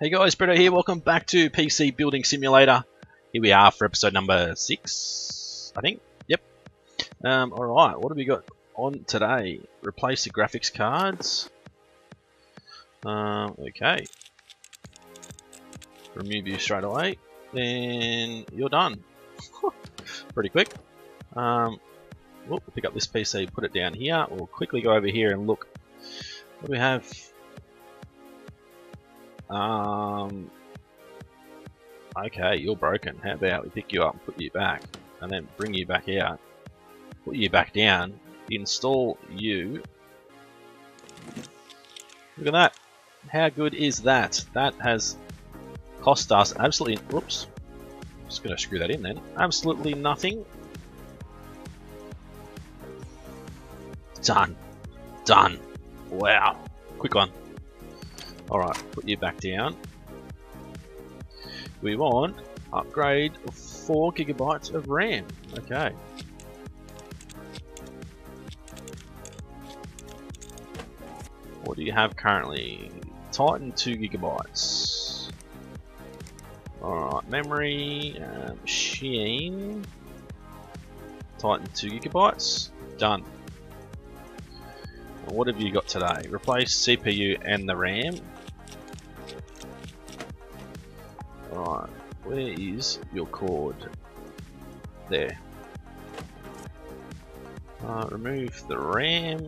Hey guys, Britto here, welcome back to PC Building Simulator. Here we are for episode number 6, I think. Yep. Alright, what have we got on today? Replace the graphics cards. Okay. Remove you straight away. Then you're done. Pretty quick. We'll pick up this PC, put it down here. We'll quickly go over here and look. What do we have? Okay, you're broken. How about we pick you up and put you back, and then bring you back out, put you back down, install you. Look at that. How good is that? That has cost us absolutely, whoops, just gonna screw that in then, absolutely nothing. Done. Done. Wow. Quick one. Alright, put you back down. We want upgrade 4 gigabytes of RAM. Okay. What do you have currently? Titan 2 gigabytes. Alright, memory, machine. Titan 2 gigabytes. Done. What have you got today? Replace CPU and the RAM. Alright, where is your cord? There. Remove the RAM.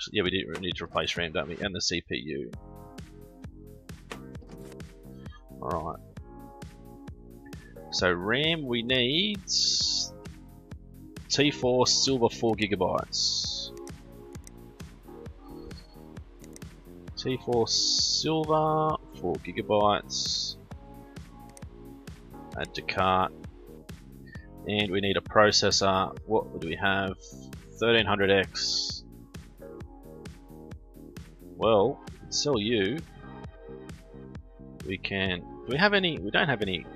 So, yeah, we do need to replace RAM, don't we? And the CPU. Alright. So RAM we need T4 Silver 4 gigabytes. T4 Silver 4 gigabytes. Add to cart. And we need a processor. What do we have? 1300X. Well, sell you. We can. Do we have any? We don't have any.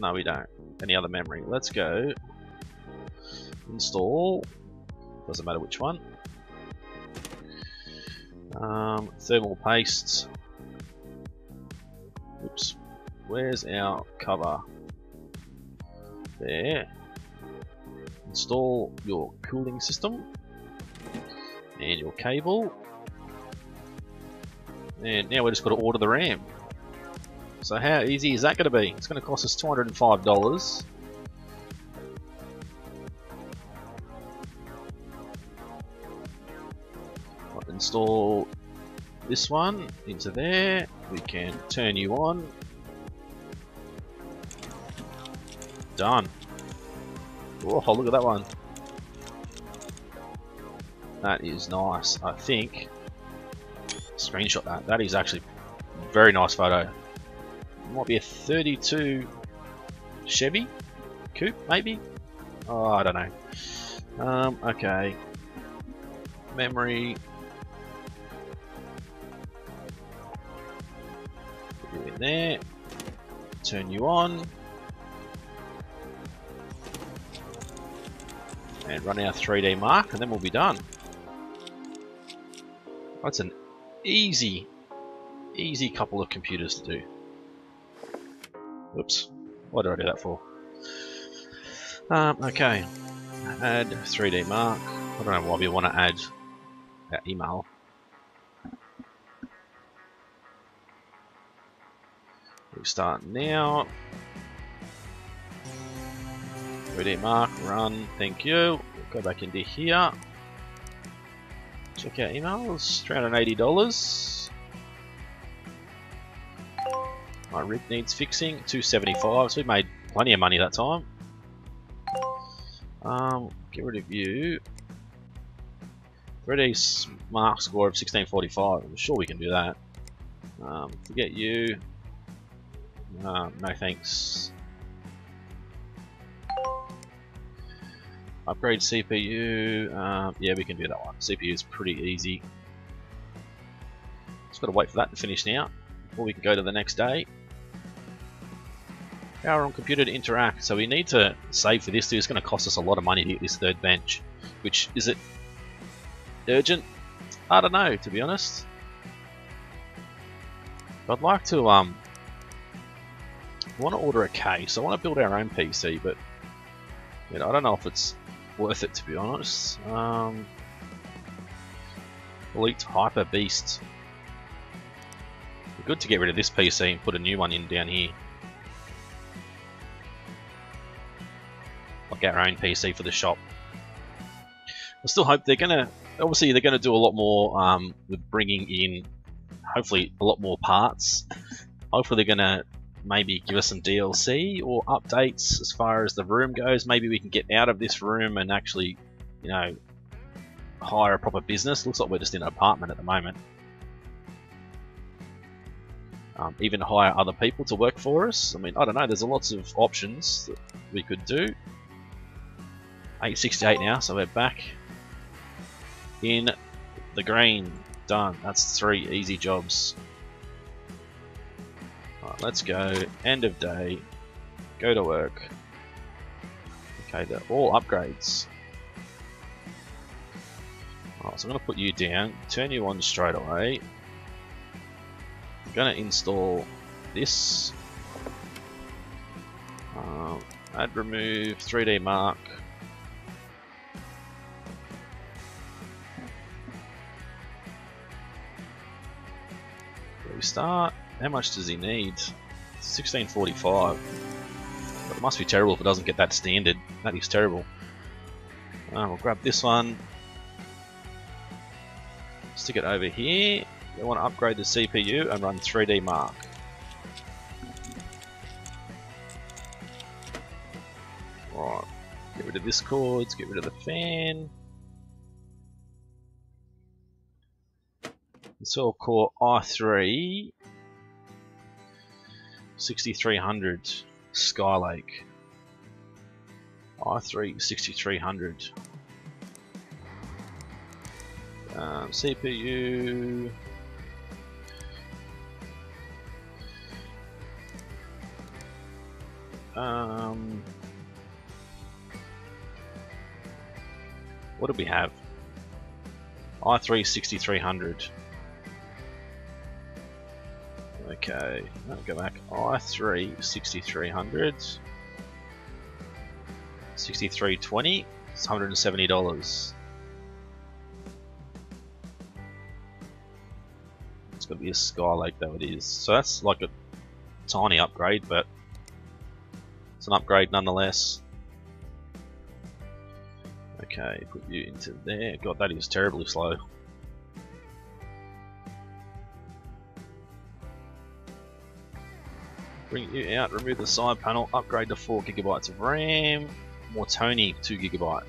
No, we don't. Any other memory? Let's go. Install, doesn't matter which one. Thermal paste. Oops, where's our cover? There. Install your cooling system and your cable. And now we're just going to order the RAM. So how easy is that going to be? It's going to cost us $205. Install this one into there. We can turn you on. Done. Oh, look at that one. That is nice. I think screenshot that. That is actually a very nice photo. Might be a 32 Chevy coupe, maybe. Oh, I don't know. Okay. Memory. In there, turn you on and run our 3D Mark, and then we'll be done. That's an easy couple of computers to do. Whoops, what did I do that for? Okay, add 3D Mark. I don't know why we want to add our email. We start now. 3D Mark, run, thank you. Go back into here. Check our emails, $380. My rig needs fixing, $275, so we made plenty of money that time. Get rid of you. 3D Mark score of 1645, I'm sure we can do that. Forget you. No thanks. Upgrade CPU. Yeah, we can do that one. CPU is pretty easy. Just got to wait for that to finish now before we can go to the next day. Power on computer to interact. So we need to save for this too. It's going to cost us a lot of money to get this third bench. Which, is it urgent? I don't know, to be honest. I'd like to I want to order a case. I want to build our own PC, but you know, I don't know if it's worth it, to be honest. Elite Hyper Beast. Good to get rid of this PC and put a new one in down here. Like our own PC for the shop. I still hope they're gonna. Obviously, they're gonna do a lot more with bringing in, hopefully, a lot more parts. Hopefully, they're gonna maybe give us some DLC or updates as far as the room goes. Maybe we can get out of this room and actually, you know, hire a proper business. Looks like we're just in an apartment at the moment. Even hire other people to work for us. I mean, I don't know. There's lots of options that we could do. 868 now, so we're back in the green. Done. That's 3 easy jobs. Alright, let's go. End of day. Go to work. Okay, they're all upgrades. Alright, so I'm going to put you down. Turn you on straight away. I'm going to install this. Add remove 3D Mark. Start. How much does he need? 1645. But it must be terrible if it doesn't get that standard. That is terrible. We'll grab this one. Stick it over here. We want to upgrade the CPU and run 3D Mark. Alright. Get rid of this cords. Get rid of the fan. Intel Core i3 6300 Skylake. i3 6300. CPU. What do we have? i3 6300. Okay, let's go back. i3 6300, 6320, it's $170. It's gonna be a Skylake though, it is. So that's like a tiny upgrade, but it's an upgrade nonetheless. Okay, put you into there. God, that is terribly slow. Bring you out, remove the side panel, upgrade to 4 GB of RAM, more Tony 2 GB. More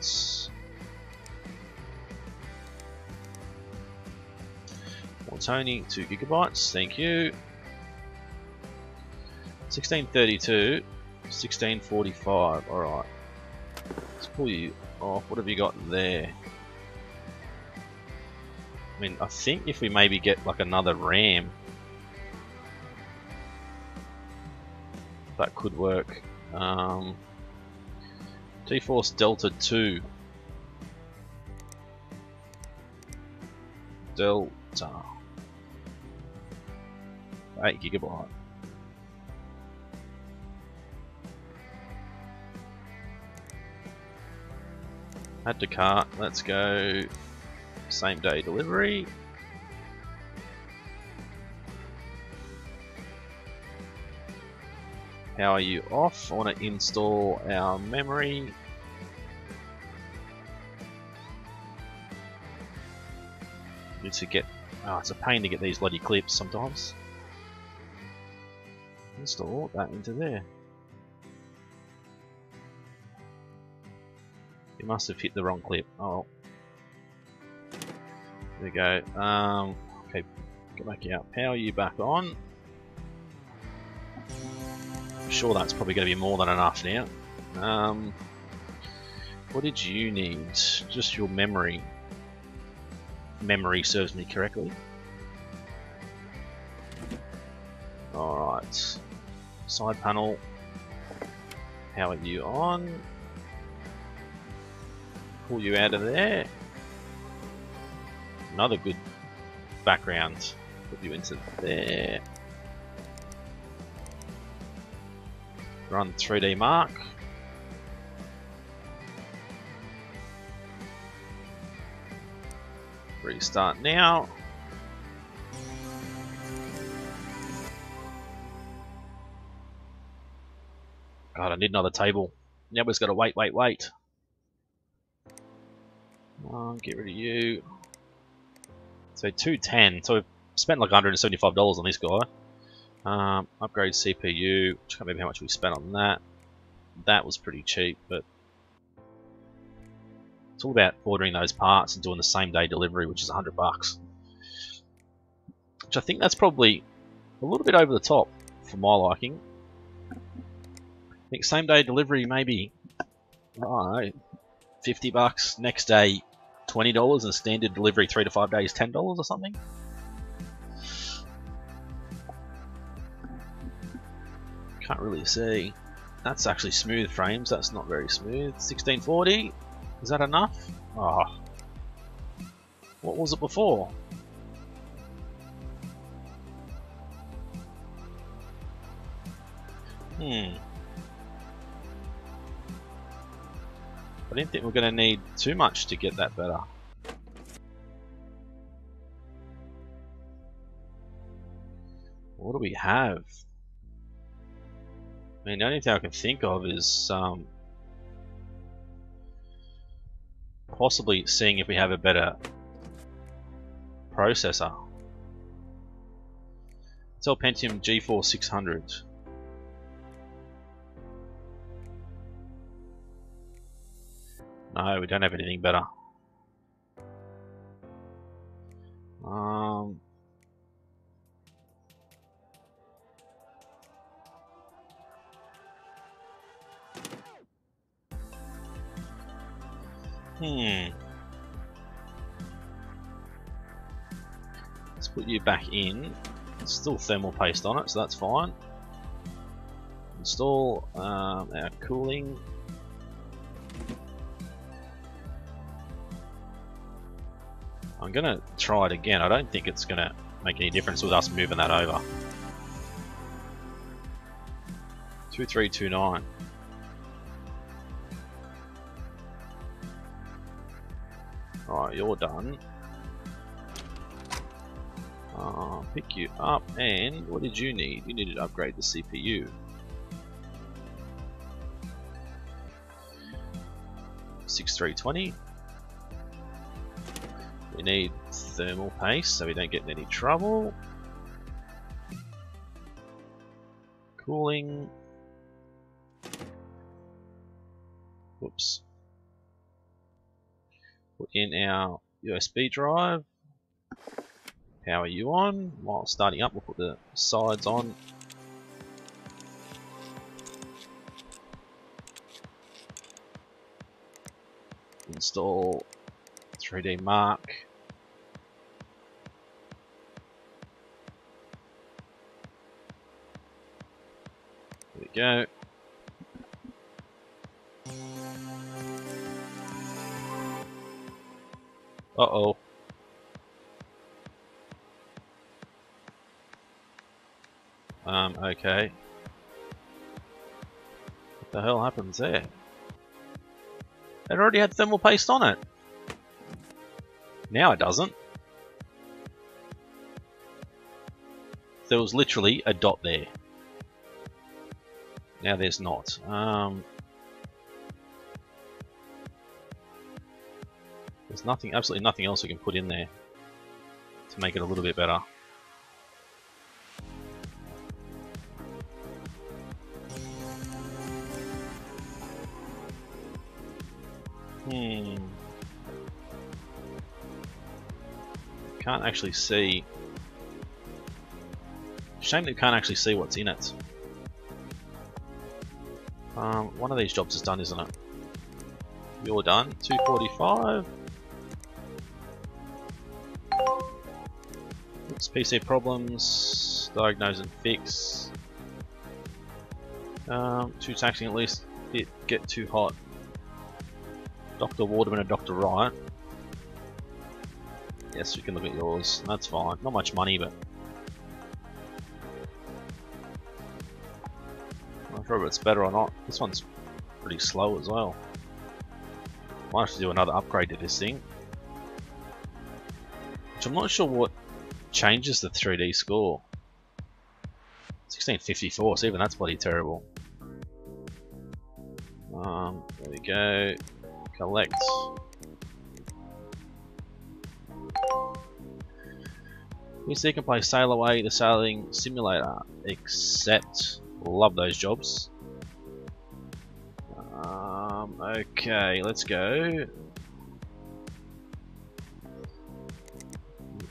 Tony 2 GB, thank you. 1632, 1645, alright. Let's pull you off, what have you got there? I mean, I think if we maybe get like another RAM, that could work. T-Force Delta 2. Delta. 8 GB. Add to cart. Let's go. Same day delivery. How are you off? I want to install our memory. Need to get. Oh, it's a pain to get these bloody clips sometimes. Install that into there. You must have hit the wrong clip. Oh, there we go. Okay, get back out. Power you back on. Sure, that's probably going to be more than enough now. What did you need? Just your memory. Memory serves me correctly. Alright. Side panel. How are you on? Pull you out of there. Another good background. Put you into there. run 3D Mark. Restart now. God, I need another table. Now we've got to wait. Oh, get rid of you. So 210. So we've spent like $175 on this guy. Upgrade CPU. Just can't remember how much we spent on that. That was pretty cheap, but it's all about ordering those parts and doing the same day delivery, which is $100. Which I think that's probably a little bit over the top for my liking. I think same day delivery maybe, I don't know, $50. Next day, $20, and standard delivery 3 to 5 days, $10 or something. Can't really see. That's actually smooth frames. That's not very smooth. 1640. Is that enough? Oh. What was it before? I didn't think we were going to need too much to get that better. What do we have? I mean, the only thing I can think of is possibly seeing if we have a better processor. Intel Pentium G4 600. No, we don't have anything better. Let's put you back in. It's still thermal paste on it, so that's fine. Install our cooling. I'm gonna try it again. I don't think it's gonna make any difference with us moving that over. 2329. Alright, you're done. Pick you up, and what did you need? You needed to upgrade the CPU. AX370. We need thermal paste so we don't get in any trouble. Cooling. Whoops. Put in our USB drive. Power you on. While starting up, we'll put the sides on. Install 3D Mark. There we go. Uh-oh. Okay. What the hell happens there? It already had thermal paste on it. Now it doesn't. There was literally a dot there. Now there's not. There's nothing, absolutely nothing else we can put in there to make it a little bit better. Can't actually see. Shame that you can't actually see what's in it. One of these jobs is done, isn't it? You're done. 245. PC problems, diagnose and fix. Too taxing, at least it get too hot. Dr. Waterman and Dr. Wright. Yes, you can look at yours. That's fine. Not much money, but I'm sure if it's better or not. This one's pretty slow as well. Might have to do another upgrade to this thing. Which I'm not sure what changes the 3D score. 1654, so even that's bloody terrible. There we go. Collect. So you can play Sail Away, the sailing simulator, except love those jobs. Okay, let's go.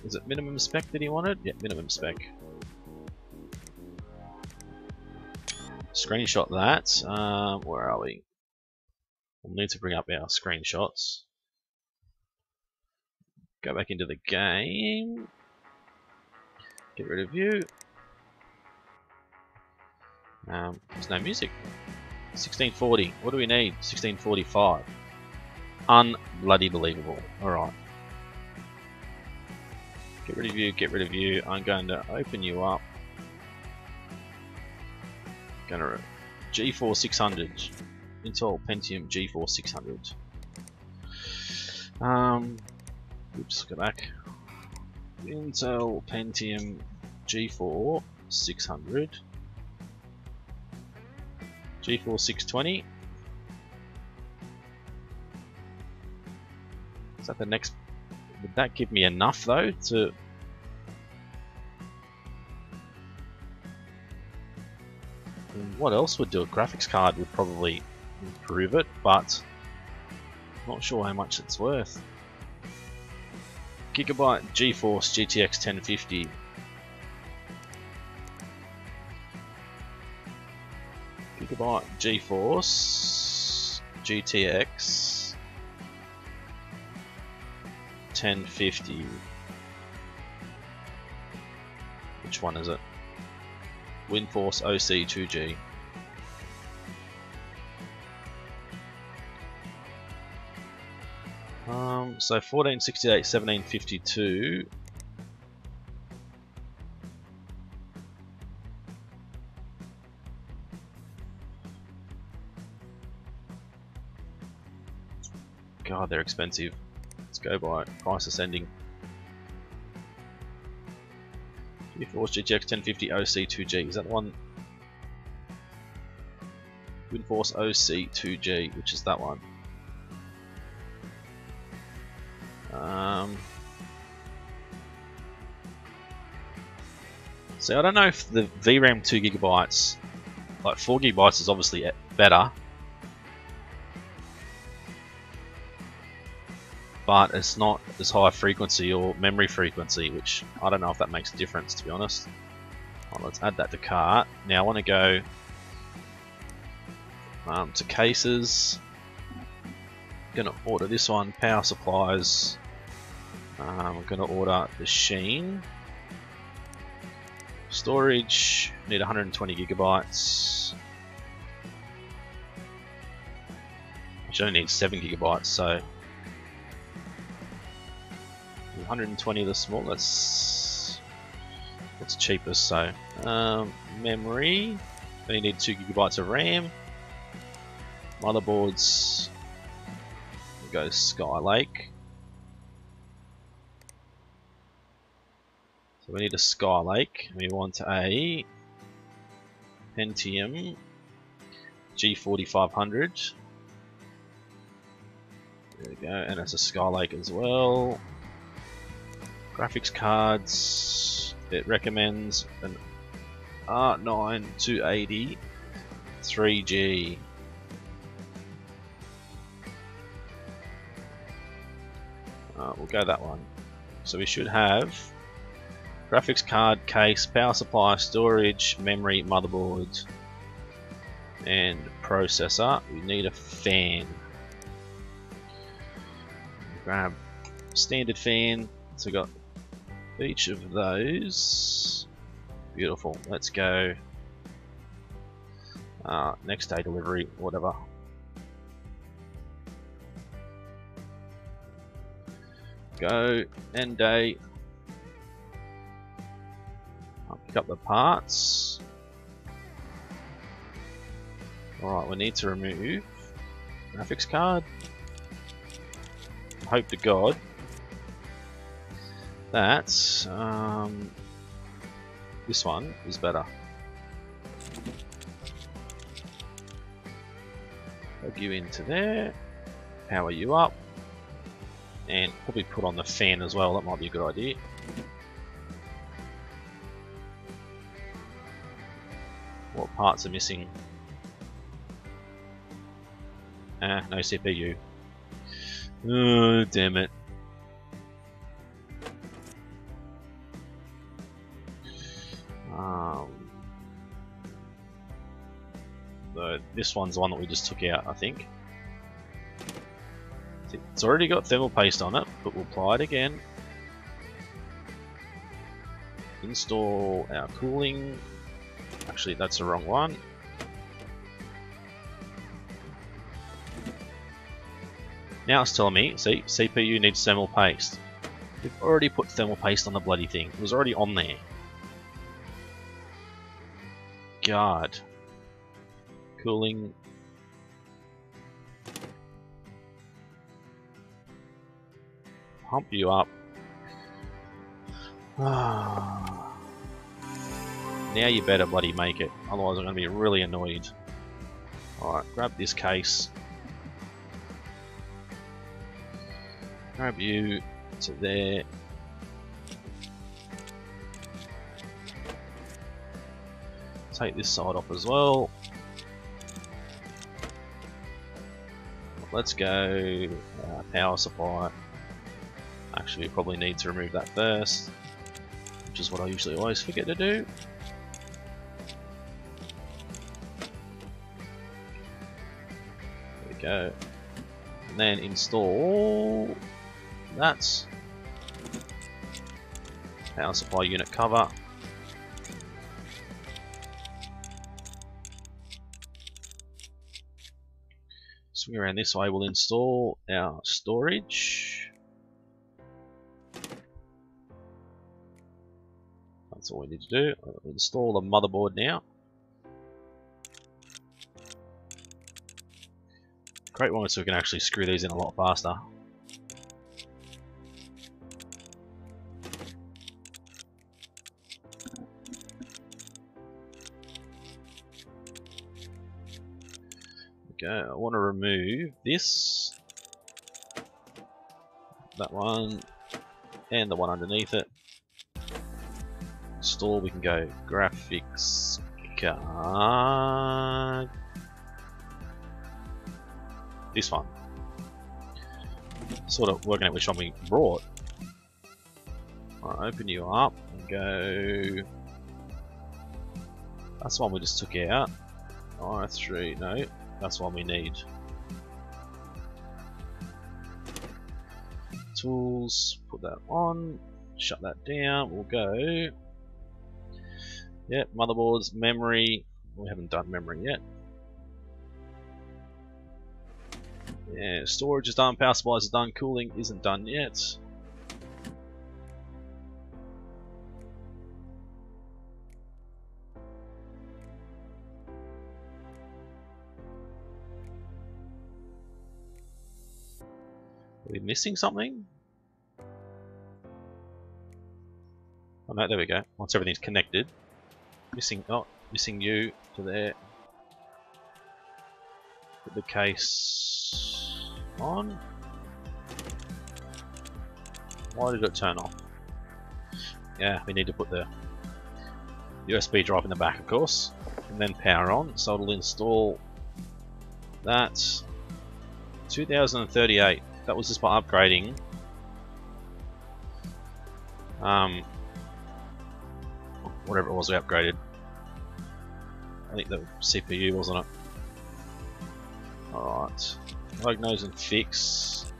Is it minimum spec that he wanted? Yeah, minimum spec. Screenshot that. Where are we? We'll need to bring up our screenshots. Go back into the game. Get rid of you. There's no music. 1640. What do we need? 1645. Unbloody believable. Alright. Get rid of you. Get rid of you. I'm going to open you up. Gonna G4 600. Intel Pentium G4 600. Oops. Go back. Intel Pentium G4 600, G4 620. Is that the next? Would that give me enough though to? What else would do? A graphics card would probably improve it, but I'm not sure how much it's worth. Gigabyte GeForce GTX 1050. Gigabyte GeForce GTX 1050. Which one is it? WinForce OC 2G. So 1468, 1752. God, they're expensive. Let's go by price ascending. GeForce GTX 1050 OC 2G. Is that the one? WinForce OC 2G, which is that one. So I don't know if the VRAM 2 GB, like 4 GB is obviously better, but it's not as high frequency or memory frequency, which I don't know if that makes a difference, to be honest. Right, let's add that to cart. Now I want to go to cases. I'm going to order this one, power supplies. I'm going to order the Sheen. Storage, need 120 GB. Actually, I only need 7 GB, so 120 of the small. That's cheapest. So memory, only need 2 GB of RAM. Motherboards, go Skylake. So we need a Skylake. We want a Pentium G4500. There we go, and it's a Skylake as well. Graphics cards. It recommends an R9 280 3G. We'll go that one. So we should have graphics card, case, power supply, storage, memory, motherboard, and processor. We need a fan. Grab standard fan. So we got each of those. Beautiful. Let's go next day delivery, whatever. Go end day. I'll pick up the parts. Alright, we need to remove graphics card. Hope to God that this one is better. Plug you into there, power you up, and probably put on the fan as well. That might be a good idea. What parts are missing? Ah, no CPU. Oh, damn it. This one's the one that we just took out, I think. It's already got thermal paste on it, but we'll apply it again. Install our cooling. Actually, that's the wrong one. Now it's telling me, see, CPU needs thermal paste. We've already put thermal paste on the bloody thing. It was already on there. God. Cooling. Pump you up. Now you better bloody make it. Otherwise I'm going to be really annoyed. Alright, grab this case. Grab you to there. Take this side off as well. Let's go power supply. Actually, we probably need to remove that first, which is what I usually always forget to do. There we go. And then install. That's power supply unit cover. Swing around this way, we'll install our storage. That's all we need to do. We'll install the motherboard now. Great one, so we can actually screw these in a lot faster. I want to remove this, that one, and the one underneath it. Store, we can go graphics card. This one. Sort of working out which one we brought. Alright, open you up and go. That's the one we just took out. i3, no. That's one we need. Tools, put that on, shut that down, we'll go. Yep, motherboards, memory, we haven't done memory yet. Yeah, storage is done, power supplies are done, cooling isn't done yet. Are we missing something? Oh no, there we go. Once everything's connected. Missing you to there. Put the case on. Why did it turn off? Yeah, we need to put the USB drive in the back, of course. And then power on, so it'll install that. 2038. That was just by upgrading whatever it was we upgraded. I think the CPU, wasn't it? Alright. Diagnose and fix.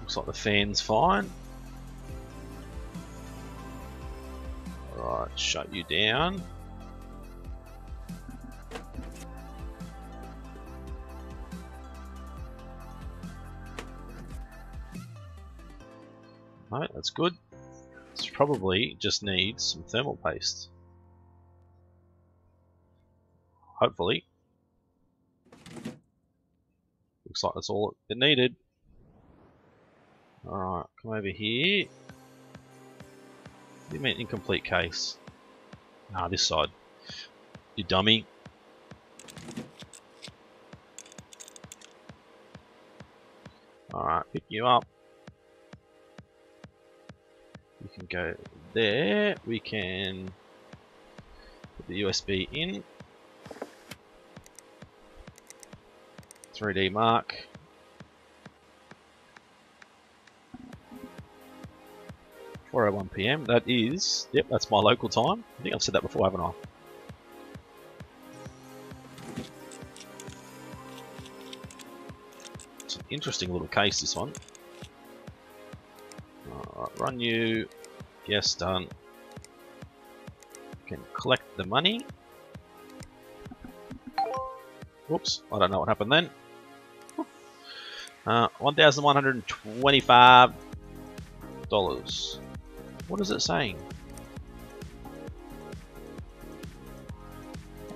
Looks like the fan's fine. Alright, shut you down. Alright, that's good. This probably just needs some thermal paste. Hopefully. Looks like that's all it needed. Alright, come over here. You mean incomplete case? Nah, this side. You dummy. Alright, pick you up. You can go there. We can put the USB in. 3D Mark. Or at 1 PM, that is, yep, that's my local time. I think I've said that before, haven't I? It's an interesting little case, this one. Alright, run you. Yes, done. You can collect the money. Whoops, I don't know what happened then. 1,125 dollars. What is it saying?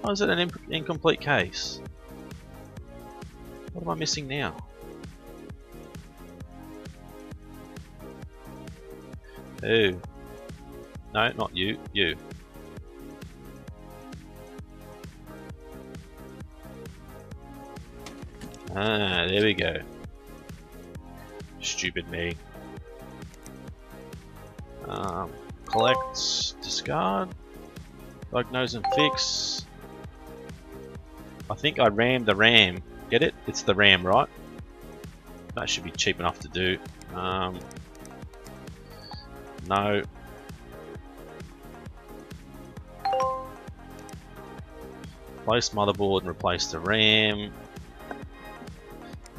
Oh, is it an incomplete case? What am I missing now? Ooh. No, not you. You. Ah, there we go. Stupid me. Collect, discard, diagnose and fix. I think I rammed the RAM. Get it? It's the RAM, right? That should be cheap enough to do. No. Replace motherboard and replace the RAM.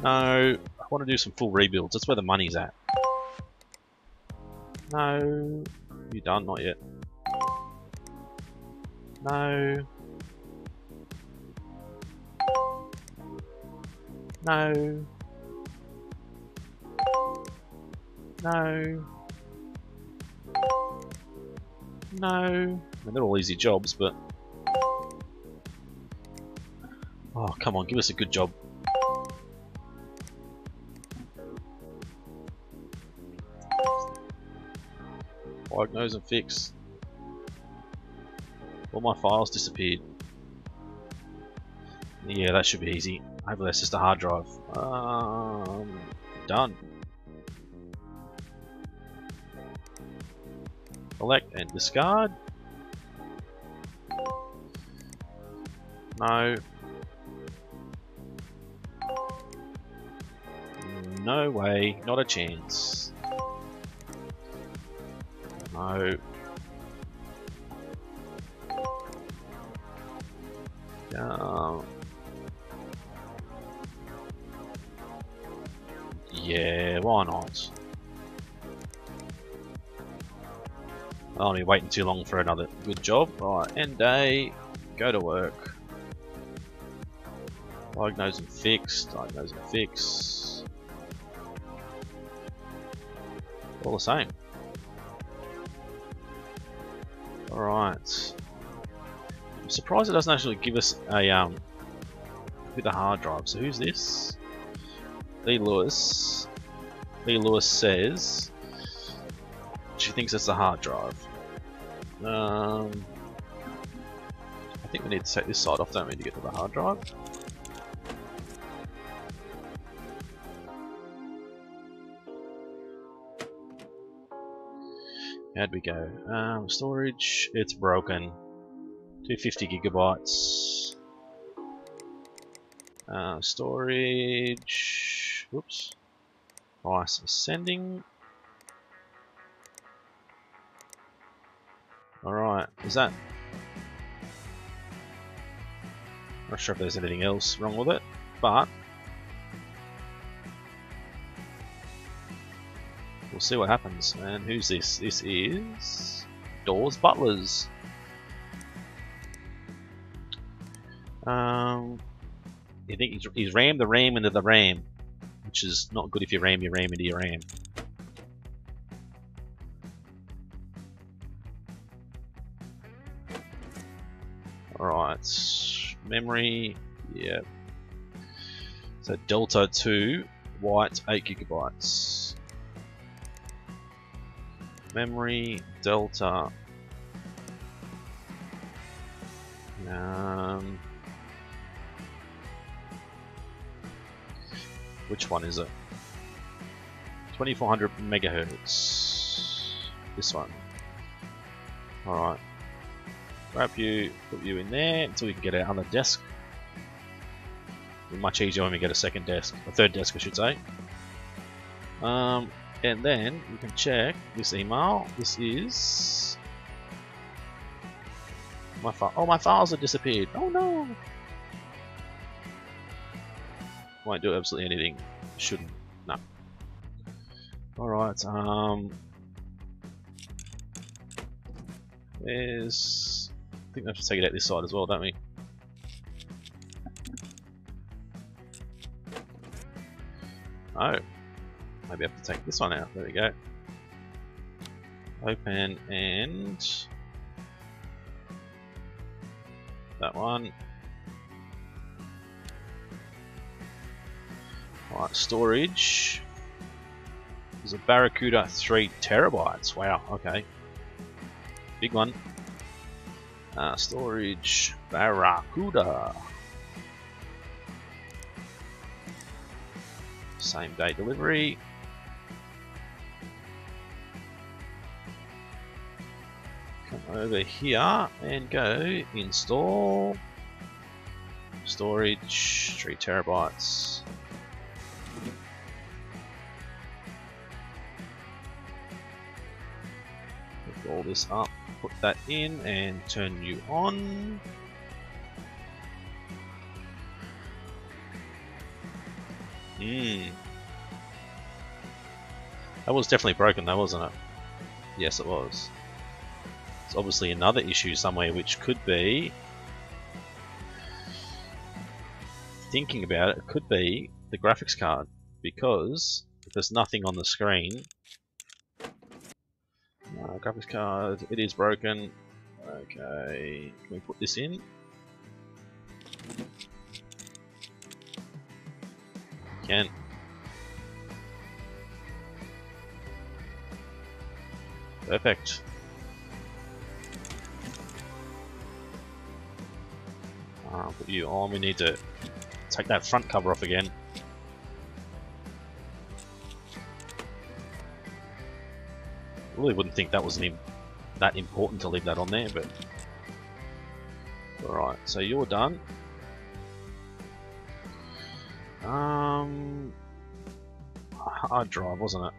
No. I want to do some full rebuilds. That's where the money's at. No, you done? Not yet. No. No. No. No. I mean, they're all easy jobs, but... Oh, come on, give us a good job. Diagnose and fix. All my files disappeared. Yeah, that should be easy. Hopefully that's just a hard drive. Done. Select and discard. No. No way. Not a chance. No. Yeah, why not? I'll be waiting too long for another good job. Right, end day. Go to work. Diagnose and fix. Diagnose and fix. All the same. Alright. I'm surprised it doesn't actually give us a bit of hard drive. So who's this? Lee Lewis. Lee Lewis says she thinks it's a hard drive. I think we need to take this side off, don't we, to get to the hard drive? How'd we go? Storage, it's broken. 250 gigabytes. Storage, whoops. Price ascending. Alright, is that? Not sure if there's anything else wrong with it, but we'll see what happens. And who's this? This is Doors Butlers. You think he's rammed the RAM into the RAM, which is not good if you ram your RAM into your RAM. Alright, memory, yeah. So Delta 2, white, 8 GB. Memory, Delta. Which one is it? 2400 megahertz. This one. Alright. Grab you, put you in there until we can get our other desk. It'll be much easier when we get a second desk, a third desk I should say. And then you can check this email. This is my file. Oh, my files have disappeared. Oh no. Won't do absolutely anything. Shouldn't. No. Alright, there's, I think we have to take it out this side as well, don't we? No. Maybe I have to take this one out. There we go. Open and that one. Alright, storage. There's a Barracuda 3 TB. Wow, okay. Big one. Storage Barracuda. Same day delivery. Come over here and go install storage 3 TB. Pick all this up, put that in and turn you on. That was definitely broken though, wasn't it? Yes, it was. There's obviously another issue somewhere, which could be, thinking about it, it could be the graphics card, because if there's nothing on the screen, graphics card, it is broken. Okay, can we put this in? Can. Perfect. I'll put you on. We need to take that front cover off again. Really wouldn't think that was that important to leave that on there, but alright, so you're done. Hard drive, wasn't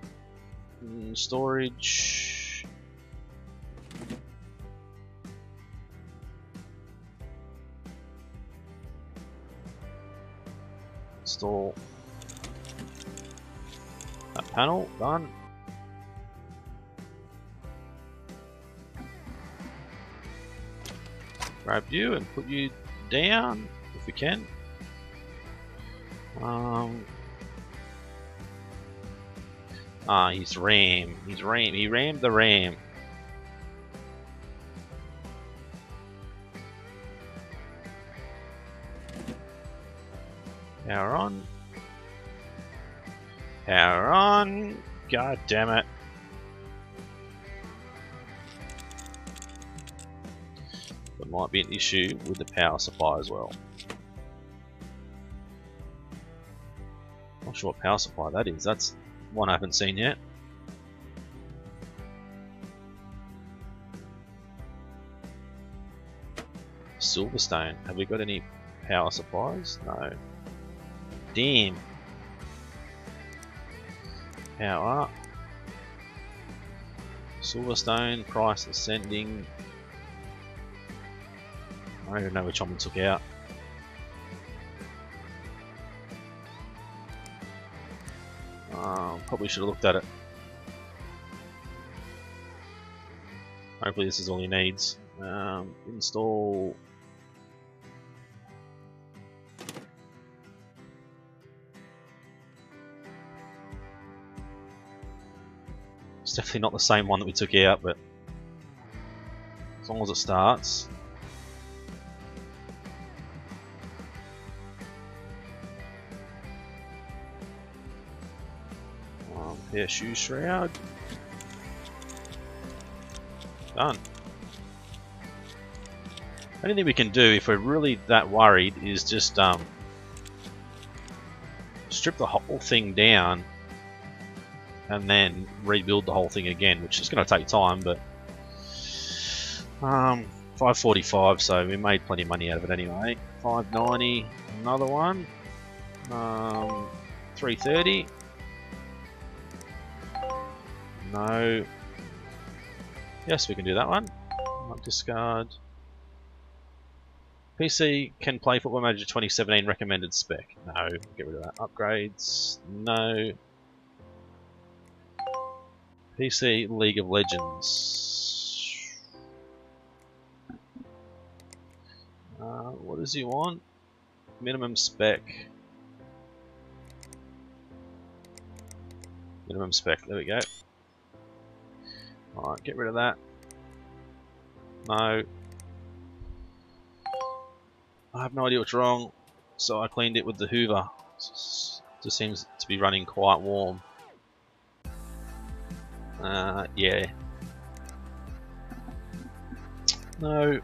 it? Storage. Install that panel, done. Grab you and put you down if we can. He's RAM. He rammed the RAM. Power on. Power on. God damn it. There might be an issue with the power supply as well. Not sure what power supply that is. That's one I haven't seen yet. Silverstone. Have we got any power supplies? No. Damn. Power. Silverstone. Price ascending. I don't even know which one we took out. Probably should have looked at it. Hopefully this is all he needs. Install it's definitely not the same one that we took out, but as long as it starts. Issue shroud. Done. The only thing we can do if we're really that worried is just strip the whole thing down and then rebuild the whole thing again, which is going to take time, but 545, so we made plenty of money out of it anyway. 590, another one. 330. No. Yes, we can do that one. Might discard. PC can play Football Manager 2017 recommended spec. No, get rid of that. Upgrades. No. PC League of Legends. What does he want? Minimum spec. Minimum spec. There we go. Alright, get rid of that. No. I have no idea what's wrong, so I cleaned it with the Hoover. Just seems to be running quite warm. Yeah. No.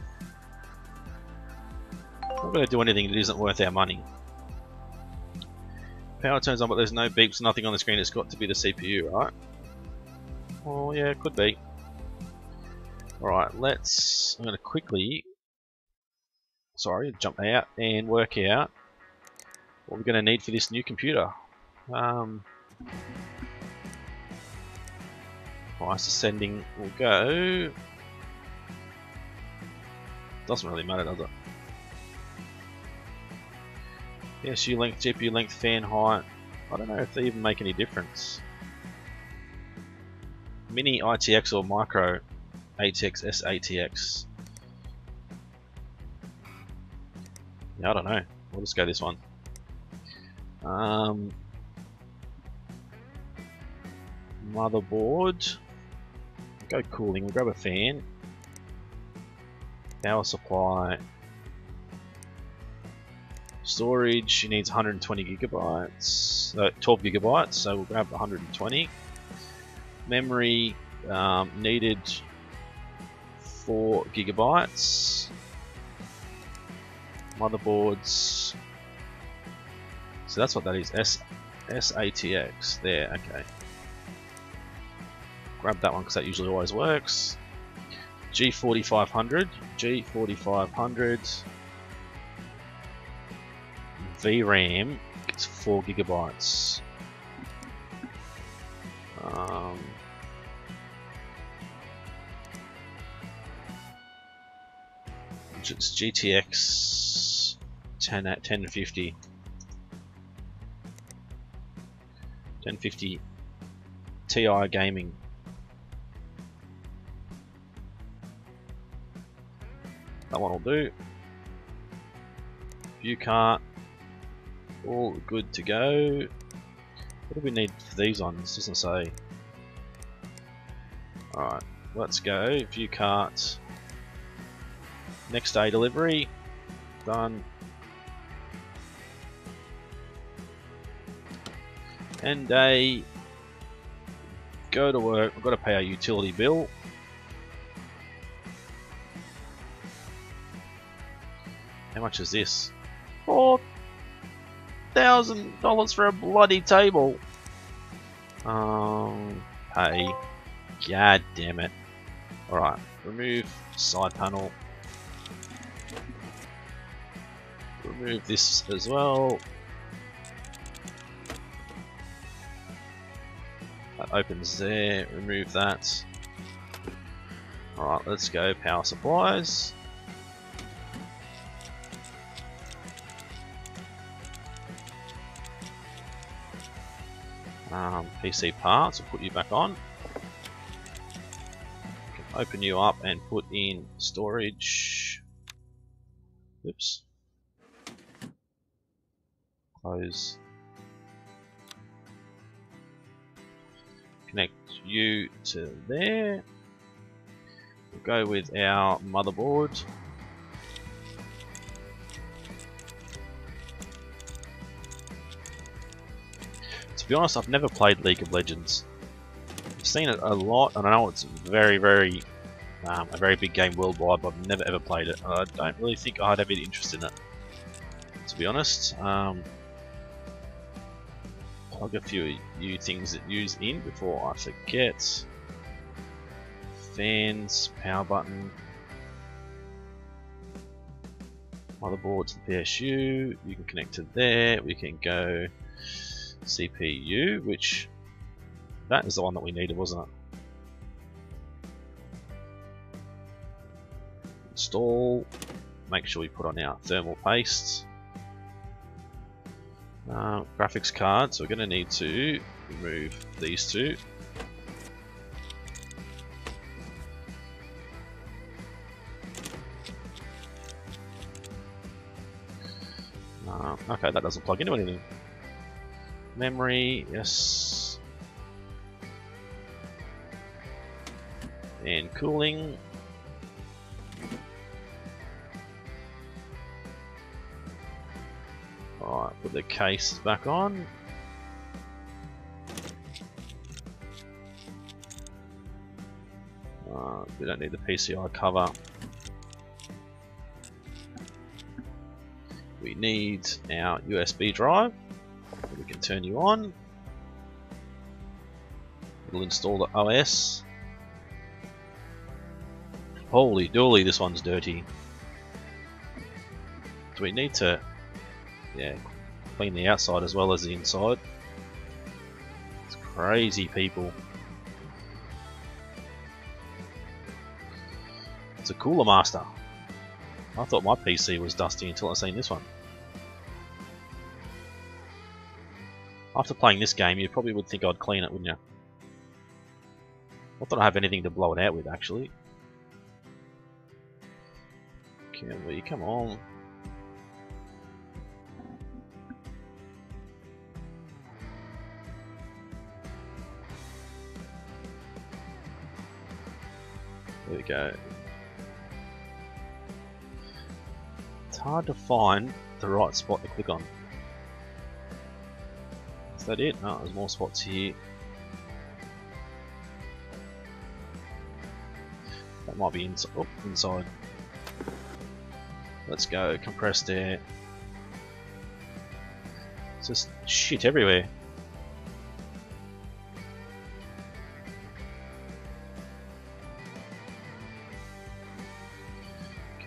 Not going to do anything that isn't worth our money. Power turns on, but there's no beeps, nothing on the screen. It's got to be the CPU, right? Well, yeah, it could be. Alright, let's... I'm going to quickly... Sorry, jump out and work out what we're going to need for this new computer. Price ascending will go. Doesn't really matter, does it? PSU length, GPU length, fan height. I don't know if they even make any difference. Mini ITX or micro ATX, SATX. Yeah, I don't know. We'll just go this one. Motherboard. Go cooling. We'll grab a fan. Power supply. Storage. It needs 120 gigabytes. 12 gigabytes. So we'll grab 120. Memory needed 4 gigabytes. Motherboards. So that's what that is. SATX. There. Okay. Grab that one because that usually always works. G4500. G4500. VRAM. It's 4 gigabytes. It's GTX 1050. 1050 Ti Gaming. That one will do. View cart. All good to go. What do we need for these ones? Doesn't say. Alright, let's go. View cart. Next day delivery. Done. End day. Go to work. We've got to pay our utility bill. How much is this? $4,000 for a bloody table. Pay. God damn it. Alright, remove side panel. Remove this as well. That opens there. Remove that. Alright, let's go. Power supplies. PC parts. We'll put you back on. We can open you up and put in storage. Oops. Close. Connect you to there. We'll go with our motherboard. To be honest, I've never played League of Legends. seen it a lot, and I know it's very, very a very big game worldwide, but I've never ever played it. I don't really think I'd have any interest in it, to be honest. Plug a few new things that use in before I forget. Fans, power button, motherboard to the PSU. You can connect to there. We can go CPU, which that is the one that we needed, wasn't it? Install, make sure we put on our thermal paste. Graphics card, so we're going to need to remove these two. Okay, that doesn't plug into anything. Memory, yes. And cooling. Put the case back on. We don't need the PCI cover. We need our USB drive. We can turn you on. It'll install the OS. Holy dooly, this one's dirty. Do we need to... yeah. Clean the outside as well as the inside. It's crazy, people. It's a Cooler Master. I thought my PC was dusty until I seen this one. After playing this game, you probably would think I'd clean it, wouldn't you? Not that I have anything to blow it out with, actually. Can we? Come on. There we go. It's hard to find the right spot to click on. Is that it? No, there's more spots here. That might be inside. Oh, inside. Let's go. Compressed air. It's just shit everywhere.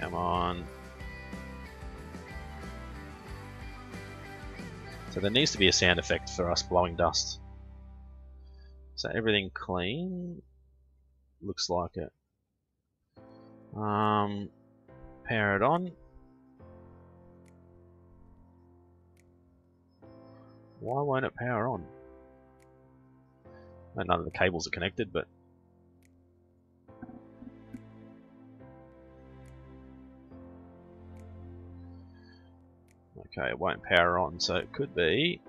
Come on. So there needs to be a sound effect for us blowing dust. So everything clean. Looks like it. Power it on. Why won't it power on? Well, none of the cables are connected, but okay, it won't power on, so it could be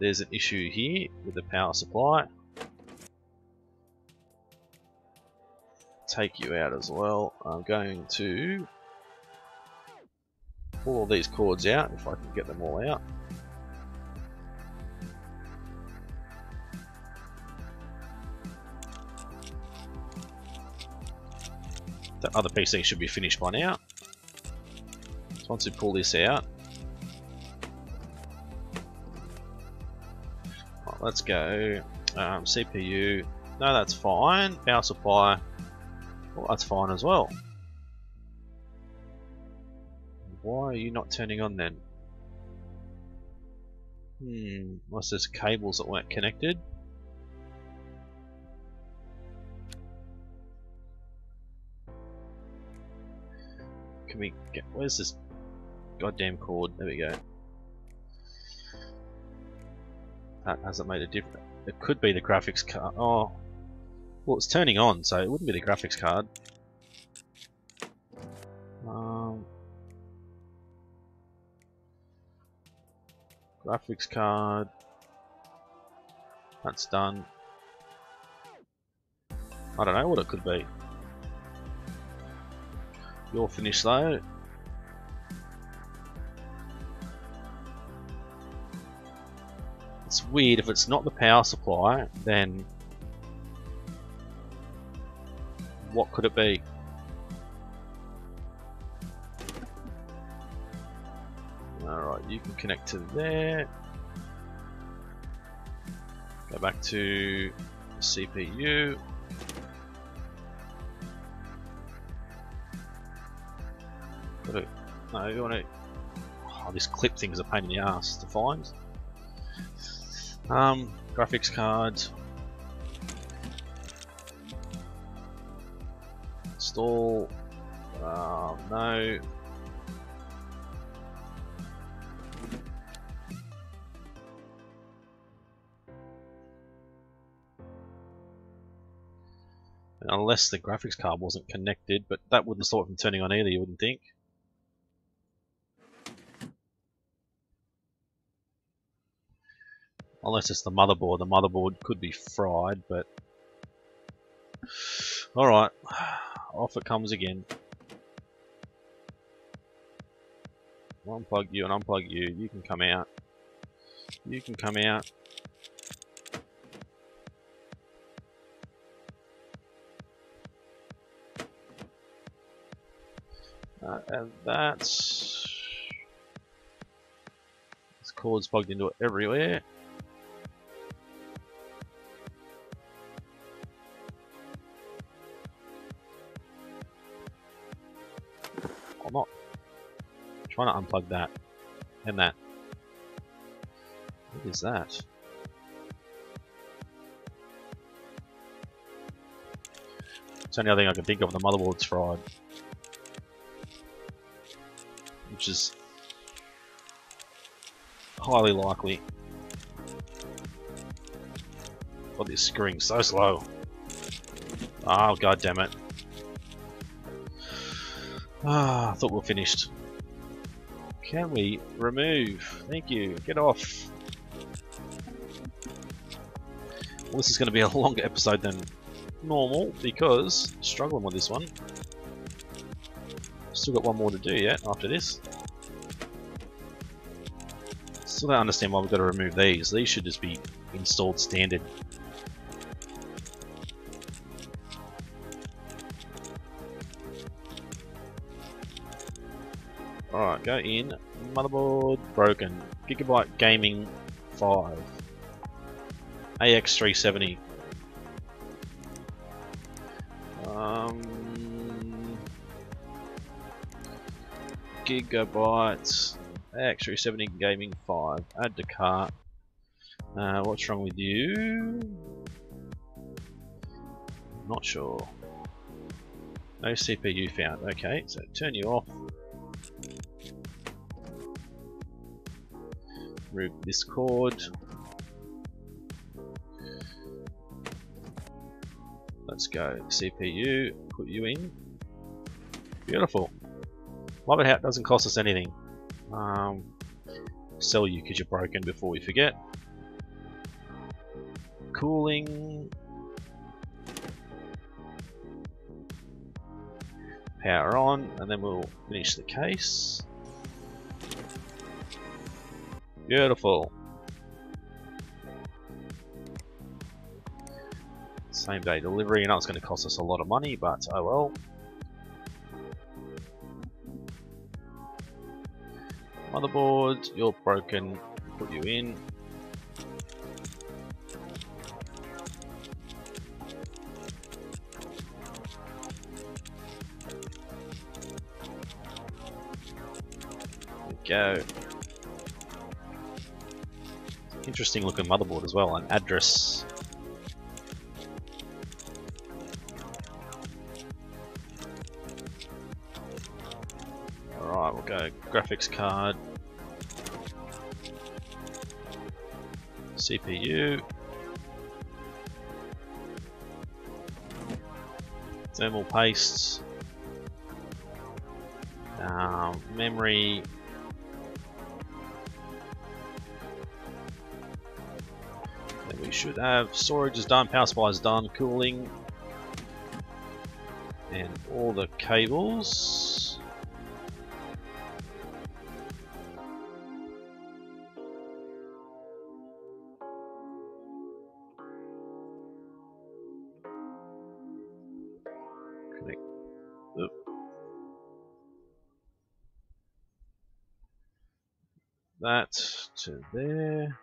there's an issue here with the power supply. Take you out as well. I'm going to pull all these cords out if I can get them all out. The other PC should be finished by now. Once we pull this out, right, let's go CPU. No, that's fine. Power supply. Well, that's fine as well. Why are you not turning on then? Unless there's cables that weren't connected. Can we get? Where's this? Goddamn cord, there we go. That hasn't made a difference. It could be the graphics card. Oh, well, it's turning on, so it wouldn't be the graphics card. Graphics card. That's done. I don't know what it could be. You're finished though. It's weird, if it's not the power supply, then What could it be? Alright, you can connect to there. Go back to the CPU. Got it. No, you want to. Oh, this clip thing is a pain in the ass to find. Graphics cards. Install. No. Unless the graphics card wasn't connected, but that wouldn't stop it from turning on either, you wouldn't think. Unless it's the motherboard. The motherboard could be fried, but... Alright, off it comes again. I'll unplug you and unplug you. You can come out. You can come out. And that's... This cord's plugged into it everywhere. I'm not trying to unplug that and that. What is that? It's the only other thing I can think of. The motherboard's fried. Which is highly likely. God, this screwing so slow. Oh, god damn it. Ah, I thought we were finished. Can we remove? Thank you. Get off. Well, this is going to be a longer episode than normal because I'm struggling with this one. Still got one more to do yet after this. Still don't understand why we've got to remove these. These should just be installed standard. Alright, go in. Motherboard broken. Gigabyte Gaming 5. AX370. Gigabyte AX370 Gaming 5. Add to cart. What's wrong with you? Not sure. No CPU found. Okay, so turn you off. Remove this cord. Let's go. CPU. Put you in. Beautiful. Love it how it doesn't cost us anything. Sell you because you're broken before we forget. Cooling. Power on, and then we'll finish the case. Beautiful. Same day delivery. I know it's going to cost us a lot of money, but oh well. Motherboard, you're broken, put you in. There we go. Interesting looking motherboard as well, an address. Alright, we'll go graphics card. CPU, thermal pastes, memory, then we should have storage is done, power supply is done, cooling, and all the cables. connect. Oop. That to there. It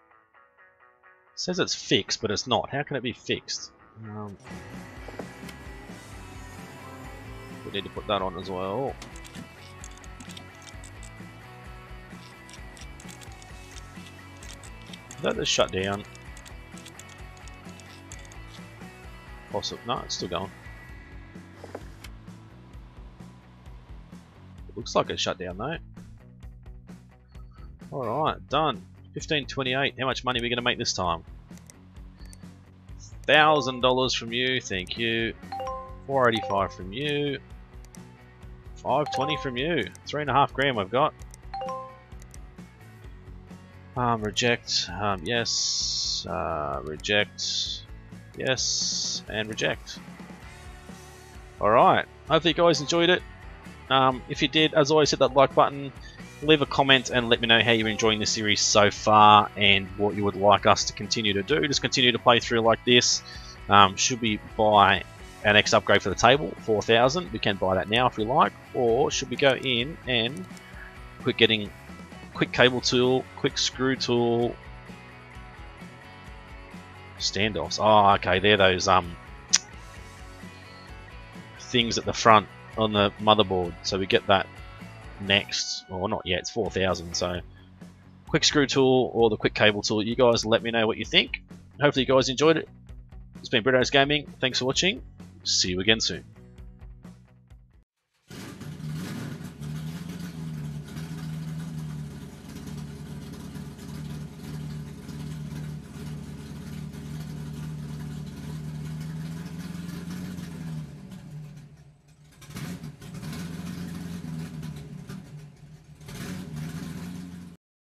says it's fixed, but it's not. How can it be fixed? We need to put that on as well. That is shut down. Possible? No, it's still going. It looks like it's shut down though. Alright, done. 1528. How much money are we going to make this time? $1,000 from you, thank you. 485 from you. 520 from you. 3.5 grand I've got. Reject. Yes. Reject. Yes. And reject. Alright. Hopefully you guys enjoyed it. If you did, as always, hit that like button. Leave a comment and let me know how you're enjoying the series so far and what you would like us to continue to do. Just continue to play through like this. Should we buy our next upgrade for the table? 4,000. We can buy that now if we like. Or should we go in and quit getting quick cable tool, quick screw tool, standoffs. Oh, okay, they're those things at the front on the motherboard. So we get that next. Well, not yet, it's 4,000. So quick screw tool or the quick cable tool. You guys let me know what you think. Hopefully you guys enjoyed it. It's been Britto's Gaming. Thanks for watching. See you again soon.